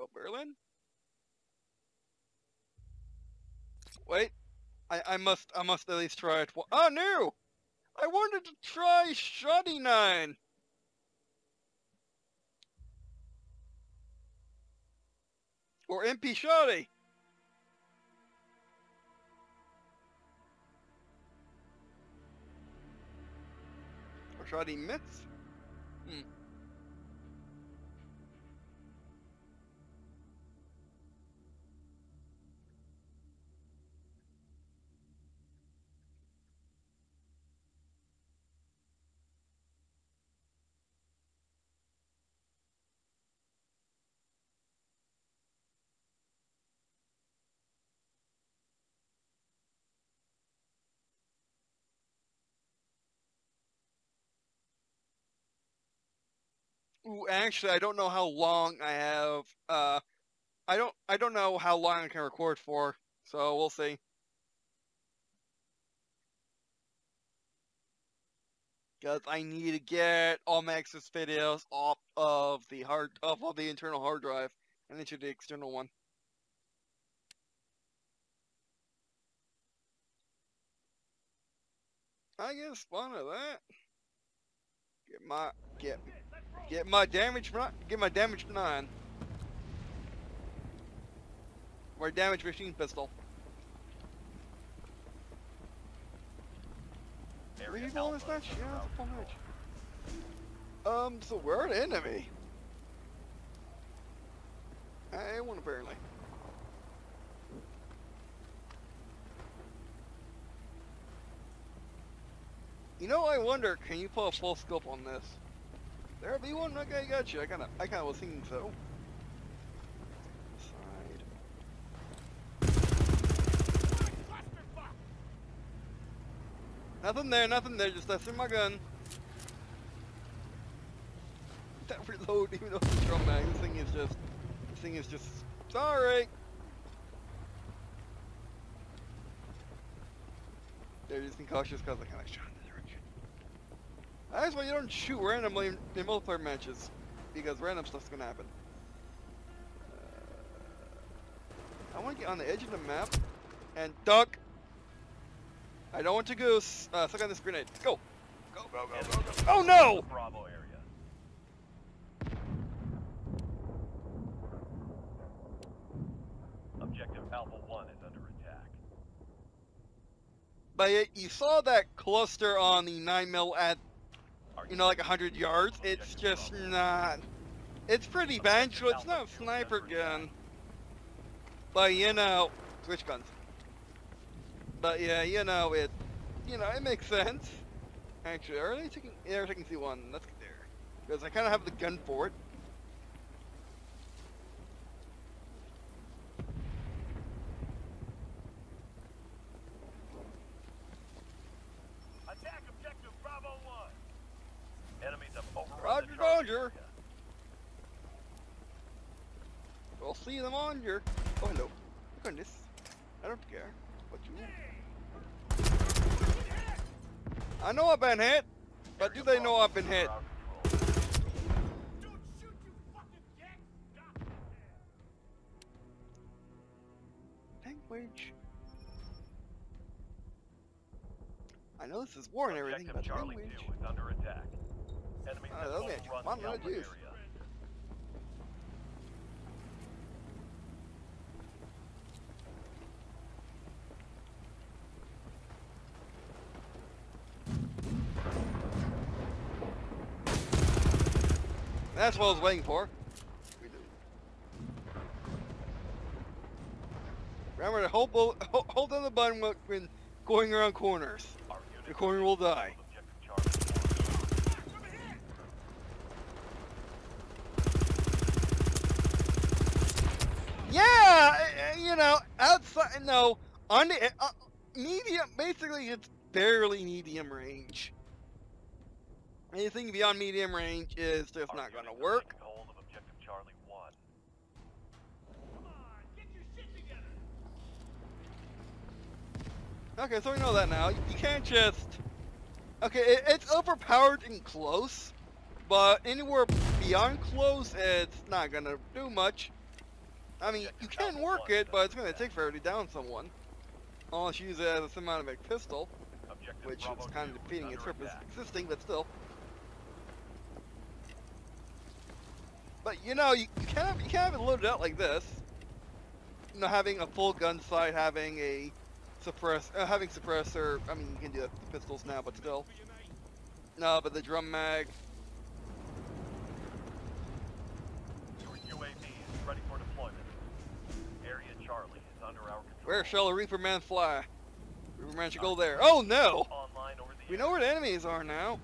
Well, Berlin? Wait. I must at least try it. Oh, no! I wanted to try Shoddy 9! Or MP Shoddy! Or Shoddy Myths? Hmm. Ooh, actually, I don't know how long I have. I don't know how long I can record for, so we'll see. Because I need to get all my excess videos off of the internal hard drive and into the external one. I guess one of that. Get my damage. Get my damage 9. My damage machine pistol. Where are you going this match? Yeah, it's a fun match. So we're an enemy. I won apparently. You know, I wonder, can you pull a full scope on this? There be one. Okay, got you. I kind of was thinking so. Side. Nothing there. Just that's in my gun. That reload, even though it's a drum mag. This thing is just. Sorry. They're just being cautious because I kind of shot. That's why you don't shoot randomly in multiplayer matches, because random stuff's gonna happen. I want to get on the edge of the map and duck. I don't want to goose. Suck on this grenade. Go. Go. Oh no! Bravo area. Objective Alpha 1 is under attack. But you saw that cluster on the 9mm at. You know, like 100 yards. It's just not. It's pretty banjo. It's not a sniper gun. But you know, switch guns. But yeah, you know, it makes sense. Actually, are they taking? Yeah, taking C1. Let's get there, because I kind of have the gun for it. Roger. We'll see them on your. Oh hello. Look on this. I don't care what you want. I know I've been hit, but do they know I've been hit? Language. I know this is war and everything, but language. Okay, I'm not used. That's what I was waiting for. Remember to hold on the button when going around corners. The corner will die. Yeah, you know, outside, no, on the, medium, basically it's barely medium range. Anything beyond medium range is just not going to work. Hold of objective Charlie 1. Come on, get your shit together. Okay, so we know that now. You can't just, okay, it's overpowered and close, but anywhere beyond close, it's not going to do much. I mean, you can work it, but it's going to take forever to down someone. Unless you use it as a semi-automatic pistol, which is kind of defeating its purpose existing, but still. But you know, you can't have it loaded out like this. You know, having a full gun sight, having a suppressor, I mean, you can do that with the pistols now, but still. No, but the drum mag. Your UAV is ready for deployment. Area Charlie is under our control. Where shall the Reaper Man fly? Reaper Man should go there. Oh no! We know where the enemies are now.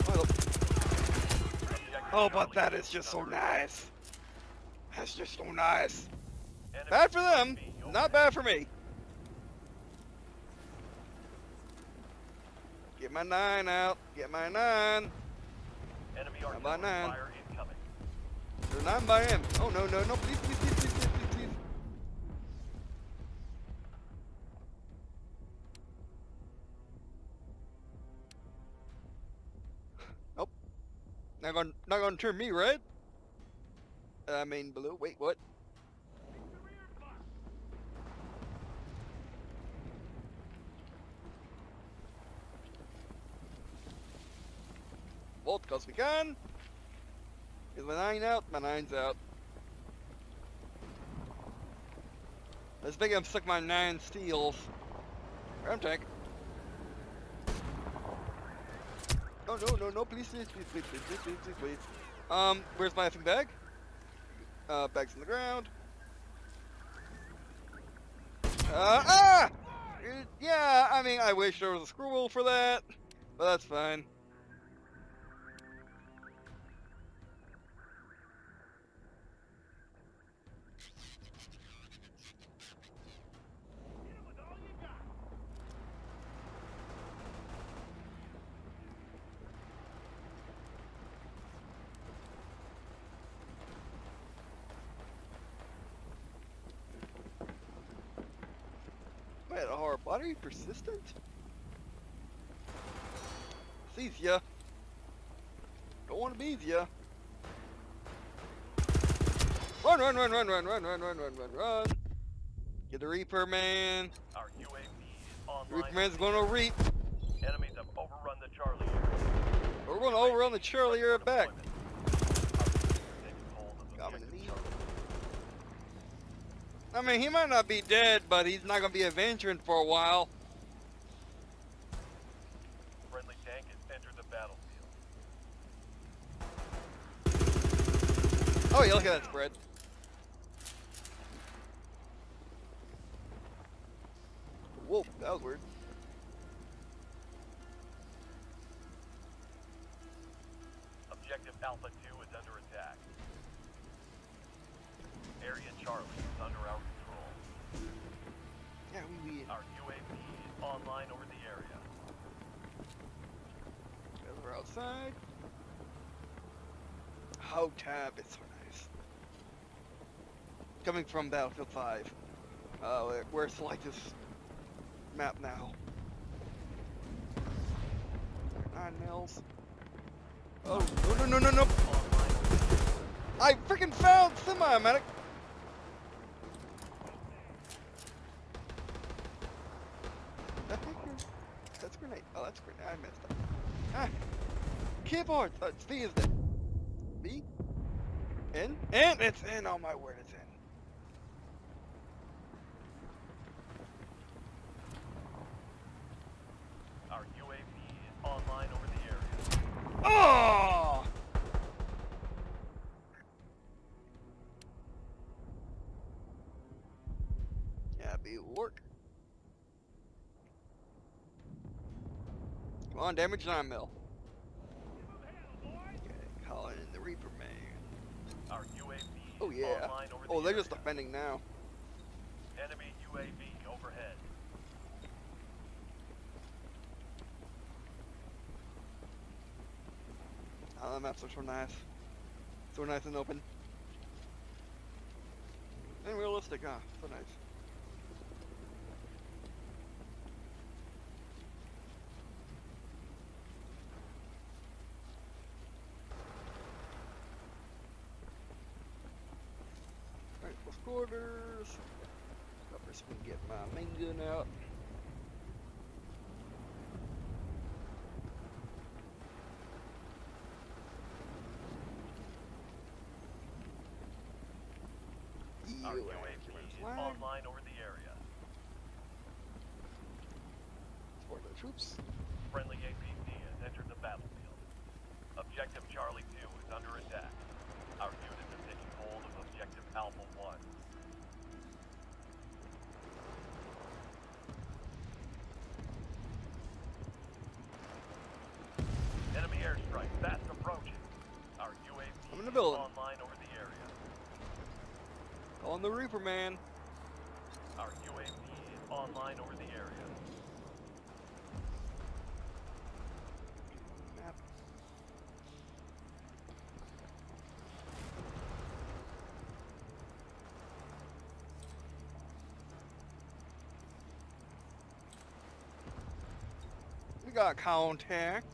Oh, but that is just so nice. That's just so nice. Bad for them, not bad for me. Get my 9 out. Get my 9. Not by 9. They're 9 by him. Oh no no no! Please please please please please please. Nope. Not gonna turn me red. I mean blue. Wait, what? Bolt, because we can. Is my 9 out? My 9's out. Let's make him suck my 9 steals. Ram tank. No, no, no, no, please, please, please, please, please, please, please, please, please. Where's my effing bag? Bag's on the ground. Yeah, I mean, I wish there was a screwball for that, but that's fine. What are you, persistent? Sees ya. Don't want to be ya. Run, run, run, run, run, run, run, run, run, run, run. Get the Reaper Man. Our UAV is online. The Reaper Man's gonna reap. Enemies have overrun the Charlie area. We're gonna overrun the Charlie area back. I mean, he might not be dead, but he's not going to be a veteran for a while. Friendly tank has entered the battlefield. Oh, yeah, look at that spread. Whoa, that was weird. Objective Alpha 2 is under attack. Area Charlie is under our control. Yeah, we our UAV is online over the area. We're outside. How tab, it's so nice. Coming from Battlefield 5. Where it's like this map now. 9 mils. Oh no no no no no! I freaking found semi-automatic. That's a grenade. Oh, that's a grenade. I messed up. Ah, keyboard. It's V, isn't it? V? N? N? It's N. Oh, my word, it's N. Our UAV is online over the area. Oh! Yeah, be work. Come on, damage 9 mil. Okay, call in the Reaper Man. Our UAV oh yeah. Oh, they're just defending now. Enemy UAV overhead. Oh, that map's so nice. So nice and open. And realistic, huh? So nice. quarters. I'm just gonna get my main gun out. Our UAV is online over the area. For the troops. Friendly APC has entered the battlefield. Objective Charlie 2 is under attack. Our units are taking hold of Objective Alpha 1. Enemy airstrike fast approaching. Our UAV is online over the area. On the Reaper, man. Our UAV is online over the area. Got contact.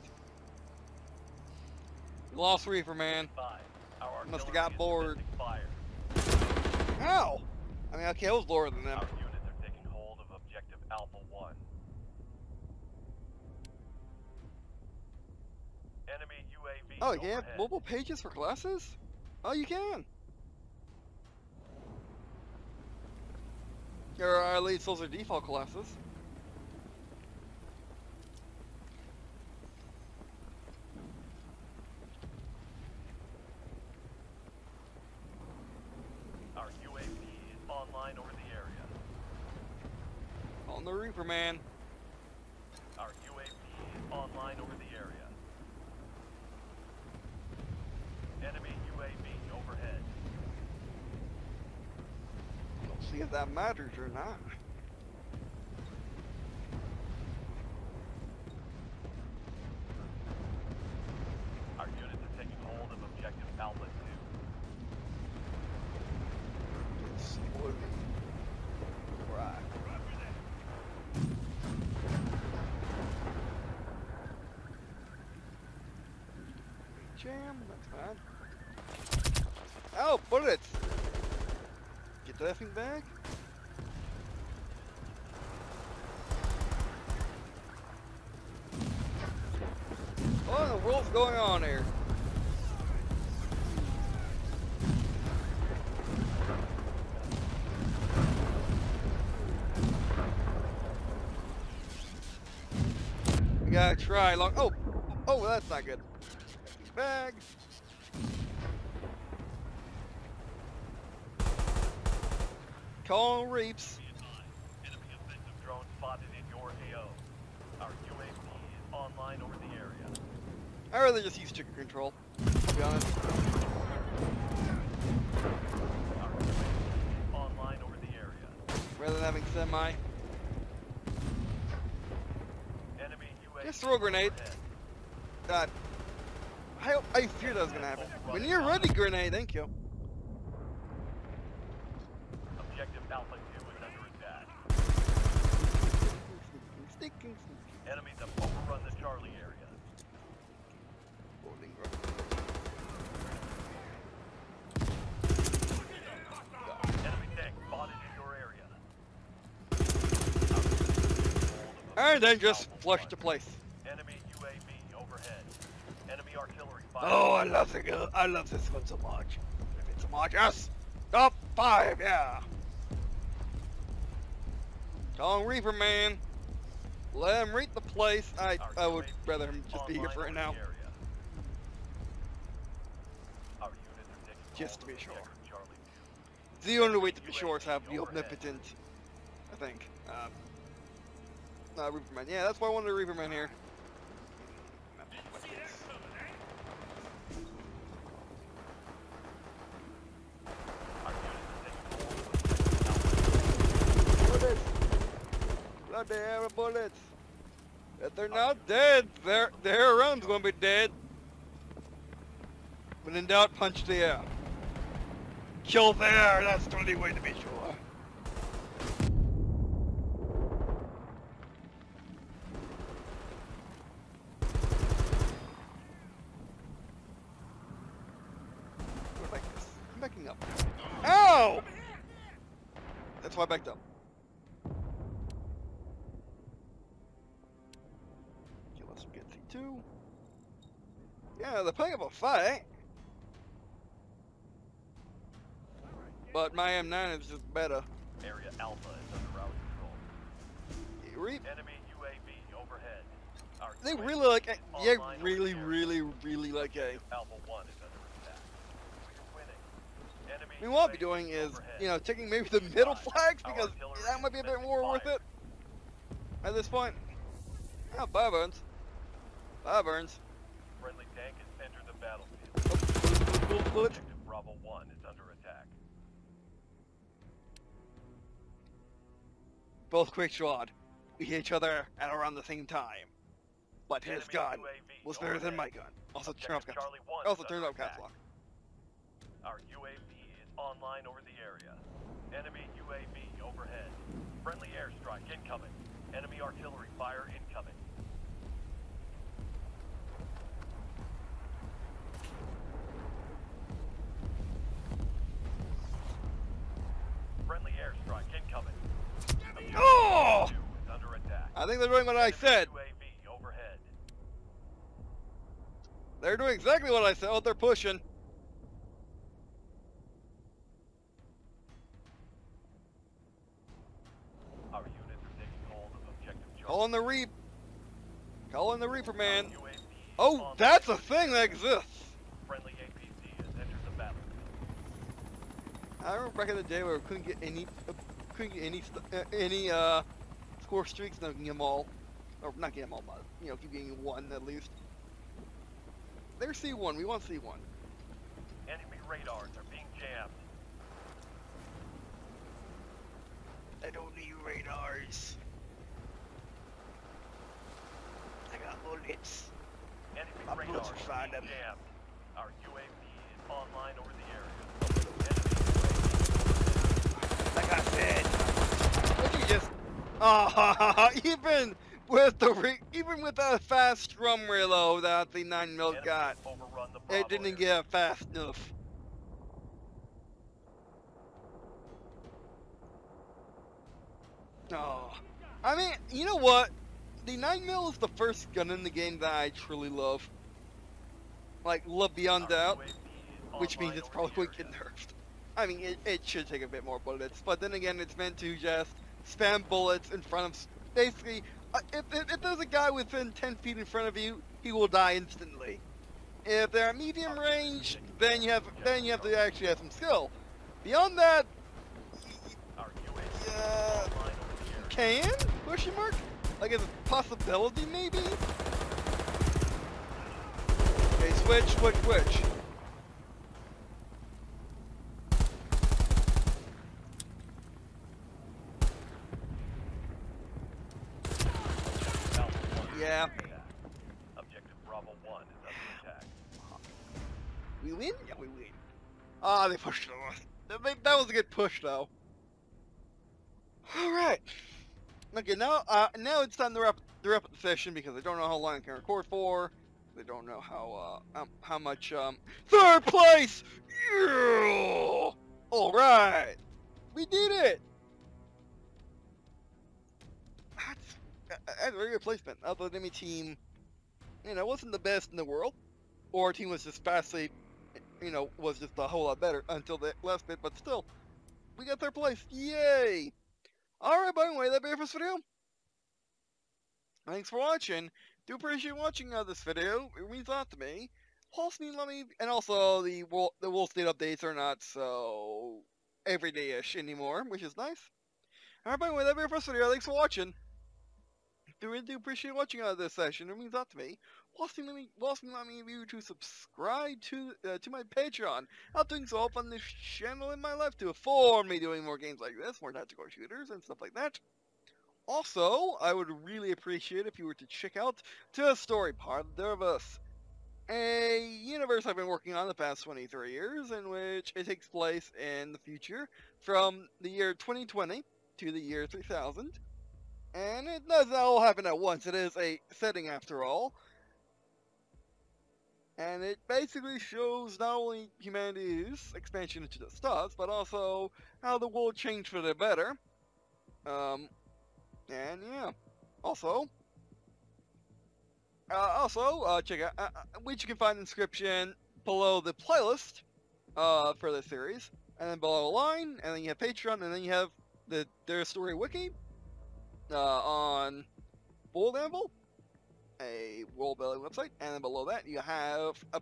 Lost Reaper, man. Must have got bored. How? I mean, okay, I was lower than them. Our units are taking hold of Objective Alpha 1. Enemy UAV. Oh, yeah, mobile pages for classes? Oh, you can. Or at least those are default classes. Man. Our UAV is online over the area. Enemy UAV overhead. I don't see if that matters or not. Our units are taking hold of Objective Alpha 2. Let's see what we right. Jam, that's bad. Oh, bullets! Get that thing back. What in the world's going on here? We gotta try long. Oh, oh, that's not good. Bag. Call Reaps. Enemy offensive drone spotted in your AO. Our UAV is online over the area. I rather just use chicken control, to be honest. Our UAV is online over the area. Rather than having semi. Enemy UAV. Just throw a grenade. God. I feared that was gonna happen. When you're ready, grenade, thank you. Objective Alpha 2 is under attack. Enemies have overrun the Charlie area. Enemy tank spotted in your area. Alright, then just flush the place. Oh, I love it. I love this one so much. If it's a much, yes. Top 5, yeah. Long Reaper, man. Let him read the place. I would rather him just be here for right now. Just to be sure. The only way to be sure is have the omnipotent. I think. Reaper man. Yeah, that's why I wanted a Reaper man here. They have bullets. If they're not dead, their round's gonna be dead. When in doubt, punch the air. Kill the air, that's the only way to be sure. We're like this. I'm backing up. Ow! That's why I backed up. Okay, let's get C2. Yeah, they're playing up a fight. But my M9 is just better. Area Alpha is under route control. Enemy UAV overhead. They really like A. Yeah, really like A. Alpha 1 is under attack. We're winning. Enemy I mean, what I'll be doing is, you know, taking maybe the middle flags because that might be a bit more worth it. At this point. Yeah, bye, Burns. Bye, Burns. Friendly tank has entered the battlefield. Oh, bullet. Bravo 1 is under attack. Both quick-shot. We hit each other at around the same time. But his gun was better than my gun. Also, turn off Caps Lock. Also, turn off Caps Lock. Our UAV is online over the area. Enemy UAV overhead. Friendly airstrike incoming. Enemy artillery fire incoming. Friendly airstrike incoming. Oh! I think they're doing what I said. They're doing exactly what I said. Oh, they're pushing. Our units are taking hold of objective Charlie. Calling the Reap. Calling the Reaper, man. Oh, that's a thing that exists. Friendly APC has entered the battlefield. I remember back in the day where we couldn't get any. Score streaks, no, get them all, or not get them all, but you know, keep getting one at least. There's C1. We want C1. Enemy radars are being jammed. I don't need radars. I got bullets. Enemy radars are being jammed. Our UAV is online over the area. Like I said, look at this. Ah, even with a fast drum reload that the 9mm got, it didn't get fast enough. Oh, I mean, you know what? The 9mm is the first gun in the game that I truly love. Like, love beyond doubt, which means it's probably going to get nerfed. I mean, it should take a bit more bullets, but then again, it's meant to just spam bullets in front of... Basically, if there's a guy within 10 feet in front of you, he will die instantly. If they're at medium range, then you have to actually have some skill. Beyond that... you can? Question mark? Like, it's a possibility, maybe? Okay, switch. Yeah. Objective Bravo 1 is under attack. We win? Yeah, we win. Ah, they pushed us. That was a good push, though. Alright. Okay, now it's time to wrap up the session because I don't know how long I can record for. They don't know how much, Third place! Yeah! Alright! We did it! That's a very good placement. Although the enemy team, you know, wasn't the best in the world, or our team was just vastly, you know, was just a whole lot better until the last bit. But still, we got third place. Yay! All right, by the way, that'd be it for this video. Thanks for watching. Do appreciate watching this video. It means a lot to me. Plus, and also the World State updates are not so everyday-ish anymore, which is nice. All right, by the way, that'd be it for this video. Thanks for watching. I really do appreciate watching this session. It means a lot to me. Whilst allowing you to subscribe to my Patreon. I'll do so up on this channel in my life to afford me doing more games like this, more tactical shooters and stuff like that. Also, I would really appreciate if you were to check out the story part of us, a universe I've been working on the past 23 years, in which it takes place in the future from the year 2020 to the year 3000. And it doesn't all happen at once, it is a setting after all. And it basically shows not only humanity's expansion into the stars, but also how the world changed for the better. And yeah. Also, check out, which you can find in the description below the playlist for the series. And then below the line, and then you have Patreon, and then you have the their story wiki on World Anvil, a world building website, and then below that you have a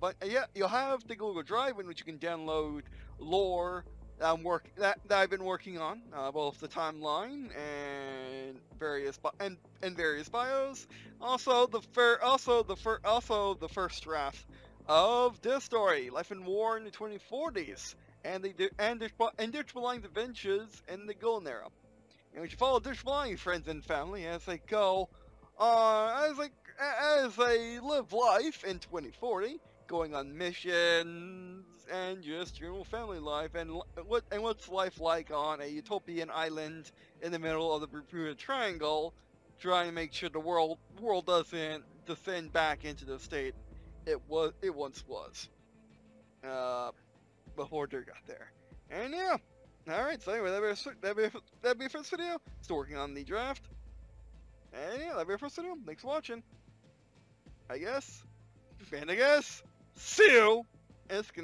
you'll have the Google Drive in which you can download lore that I've been working on, both the timeline and various bios. Also the first draft of this story, Life and War in the 2040s, and Dirge Belong's adventures in the Golden Era. And we should follow Dirge Belong's friends and family as they go, as they live life in 2040, going on missions and just general family life, and what's life like on a utopian island in the middle of the Bermuda Triangle, trying to make sure the world doesn't descend back into the state it once was. Before Dirge got there. And yeah, alright, so anyway, that'd be it for this video. Still working on the draft. And yeah, that'd be it for this video. Thanks for watching. I guess. See you.